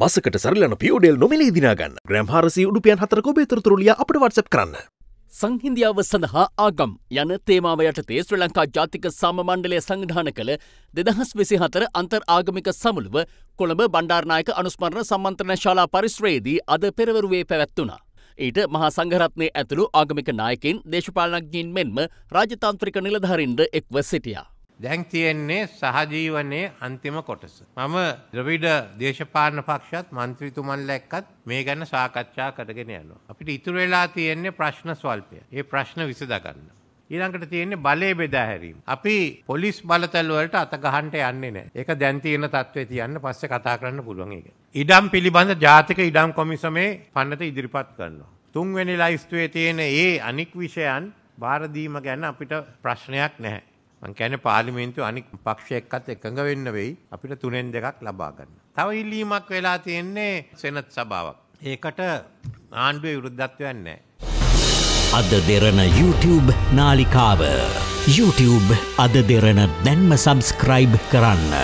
මසකට සරලන පියෝඩෙල් නොමිලේ දිනාගන්න. ග්‍රෑම් 400 රුපියල් 4ක ඔබේ තොරතුරු ලියා අපට WhatsApp කරන්න. සංහින්දියාව සඳහා ආගම් යන තේමාව යටතේ ශ්‍රී ලංකා ජාතික සාම මණ්ඩලය සංවිධානය කළ 2024 අන්තර් ආගමික සමුළුව කොළඹ බණ්ඩාරනායක අනුස්මරණ සම්මන්ත්‍රණ ශාලා පරිශ්‍රයේදී අද පෙරවරුවේ පැවැත්වුණා. ඊට මහා සංඝරත්නයේ ඇතුළු ආගමික නායකයින්, දේශපාලනඥයින් මෙන්ම රාජතාන්ත්‍රික නිලධාරීන්ද එක්ව සිටියා. දැන් තියෙන්නේ සහජීවනයේ අන්තිම කොටස. මම ද්‍රවිඩ දේශපාලන පක්ෂත් മന്ത്രിතුමන්ලා එක්කත් මේ ගැන සාකච්ඡා කරගෙන යනවා. අපිට ඉතුරු වෙලා තියෙන්නේ ප්‍රශ්න ස්වල්පය. ඒ ප්‍රශ්න විසඳ ගන්න. ඊළඟට තියෙන්නේ බලය බෙදා හැරීම. අපි පොලිස් බලතල වලට අත ගහන්න යන්නේ නැහැ. ඒක දැන් තියෙන තත්ත්වේ තියන්න පස්සේ කතා කරන්න පුළුවන් ඒක. ඉඩම් පිළිබඳ ජාතික ඉඩම් කොමිසමේ පන්නත ඉදිරිපත් කරනවා. තුන්වෙනි ලයිස්තුවේ තියෙන ඒ අනික් විෂයන් බාර දීම ගැන අපිට ප්‍රශ්නයක් නැහැ. මං කියන්නේ පාර්ලිමේන්තුව අනික් පක්ෂ එක්කත් එකඟ වෙන්න වෙයි අපිට 3න් 2ක් ලබා ගන්න. තව ඉල්ලීමක් වෙලා තියෙන්නේ සෙනත් සභාවක්. ඒකට ආණ්ඩුවේ විරුද්ධත්වයක් නැහැ. අද දෙරණ YouTube නාලිකාව. YouTube අද දෙරණ දැන්ම subscribe කරන්න.